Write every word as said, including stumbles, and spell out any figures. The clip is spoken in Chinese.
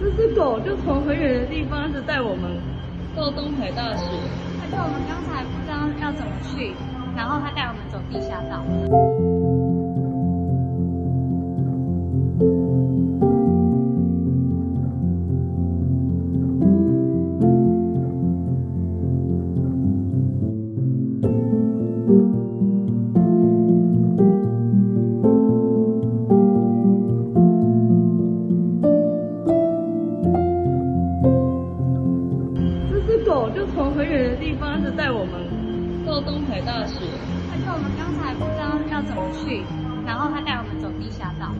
这只狗就从很远的地方一直带我们到东海大学。而且我们刚才不知道要怎么去，然后它带我们走地下道。 就从很远的地方一直带我们到东海大学，而且我们刚才不知道要怎么去，然后他带我们走地下道。